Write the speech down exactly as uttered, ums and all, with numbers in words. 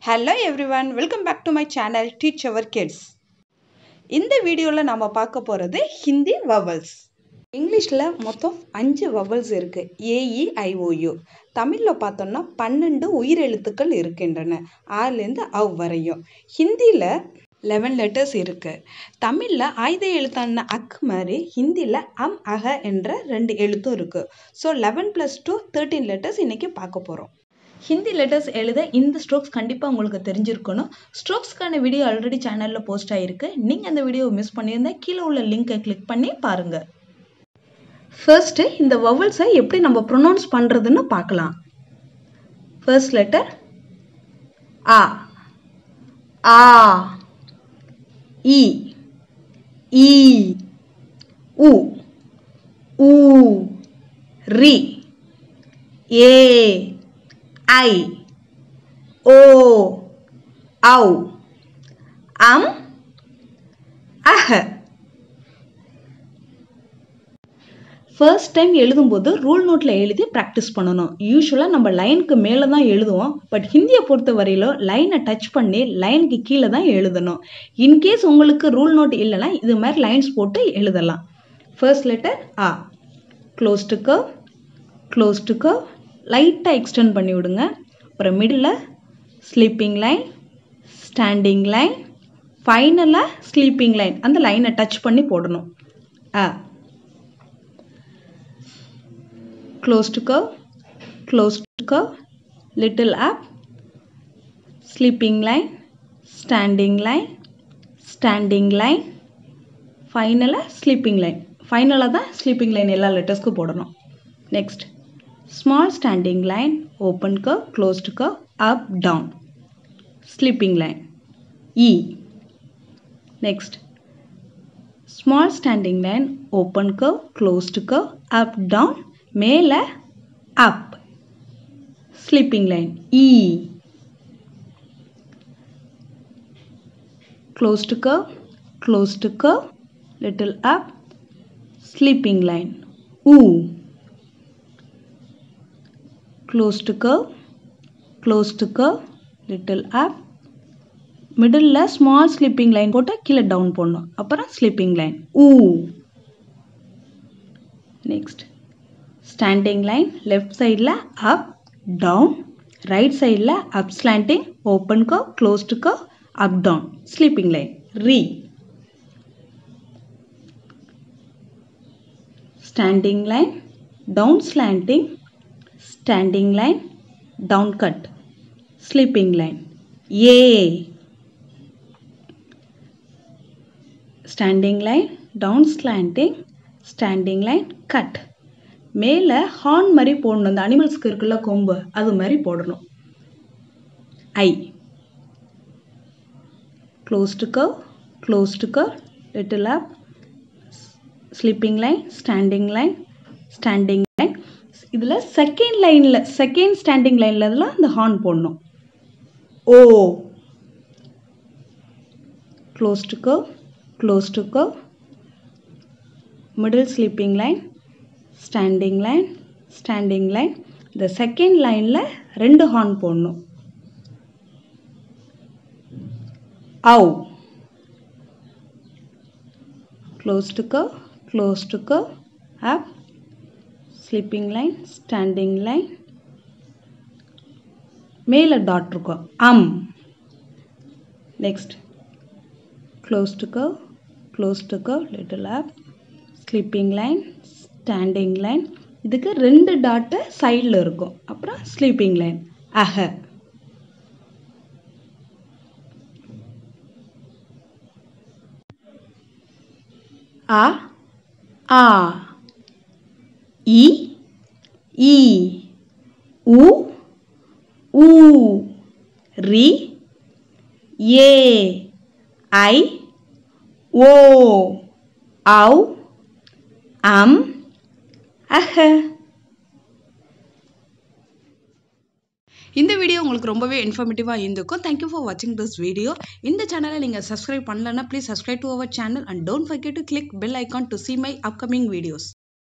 Hello everyone, welcome back to my channel Teach our kids. In this video la nama paaka poradhu Hindi vowels. English la mottham five vowels irukku A E I O U. Tamil la paathona twelve uyir eluthukal irukkendrana a la irundhu av varaiyo. Hindi la eleven letters irukku. Tamil la aidha eluthanna ak mari Hindi la am aha endra rendu eluthu irukku. So eleven plus two thirteen letters innikku paaka porom. Hindi letters எழுத இந்த strokes கண்டிப்பா உங்களுக்கு தெரிஞ்சிருக்கணும். ஸ்ட்ரோக்ஸ்க்கான video already சேனல்ல post ஆயிருக்கு. நீங்க அந்த வீடியோவை மிஸ் பண்ணியிருந்தா கீழ உள்ள லிங்கை கிளிக் பண்ணி பாருங்க. First இந்த vowels எப்படி நம்ம pronounce பண்றதுன்னு பார்க்கலாம். First letter a a e e u u ri a I, O, Au, Am, Ah. First time எழுதும்போது ரூல் நோட்ல எழுதி பிராக்டிஸ் பண்ணனும். யூசுவலா நம்ம லைனுக்கு மேல தான் எழுதுவோம். பட் ஹிந்தியை பொறுத்த வரையில லைனை டச் பண்ணி லைனுக்கு கீழே தான் எழுதணும். இன் கேஸ் உங்களுக்கு ரூல் நோட் இல்லனா இது மாதிரி லைன்ஸ் போட்டு எழுதலாம். First letter A. Close to curve, close to curve. Light extend பண்ணி விடுங்க. அப்புறம் middle sleeping line, standing line, ஃபைனலா ஸ்லீப்பிங் லைன். அந்த லைனை டச் பண்ணி போடணும். A close to curve, close to curve, little up, sleeping line, standing line, standing line, ஃபைனலா sleeping line. ஃபைனலா தான் ஸ்லீப்பிங் லைன் எல்லா லெட்டர்ஸ்க்கும் போடணும். Next small standing line, open curve, closed curve, up, down, sleeping line, E. Next, small standing line, open curve, closed curve, up, down, மேல up, sleeping line, E. Closed curve, closed curve, little up, sleeping line, U. Close to curve, close to curve, little up, middle la small sleeping line போட்டு கீழ down போடணும். அப்புறம் sleeping line, ooh. Next, standing line, left side la up, down, right side la up slanting, open curve, close to curve, up, down, sleeping line, re. Standing line, down slanting, standing line, down cut, sleeping line, A. Standing line, down slanting, standing line, cut. மேல horn மாதிரி போடணும். அந்த அனிமல்ஸ்க்கு இருக்குல்ல கொம்பு, அது மாதிரி போடணும். I. Close to curve, close to curve, little up, sleeping line, standing line, standing line. இதுல செகண்ட் லைன்ல செகண்ட் ஸ்டாண்டிங் லைன்ல அதெல்லாம் அந்த ஹார்ன் போடணும். O. Close to curve, close to curve, middle sleeping line, standing line, standing line. இந்த second லைன்ல ரெண்டு horn போடணும். O. Close to curve, close to curve, up, sleeping line, standing line, மேல dot இருக்கும். அம். Next, close to curve, close to curve, little up, sleeping line, standing line. இதுக்கு ரெண்டு dot சைடுல இருக்கும். அப்புறம் sleeping line, அஹ. ஆ ஆ E, E, U, U, Ri, E, I, O, Au, Am, Ah. இந்த வீடியோ உங்களுக்கு ரொம்பவே இன்ஃபர்மேட்டிவா இருந்துக்கும். Thank you for watching this video. இந்த சேனலை நீங்க subscribe பண்ணலனா please subscribe to our channel and don't forget to click bell icon to see my upcoming videos.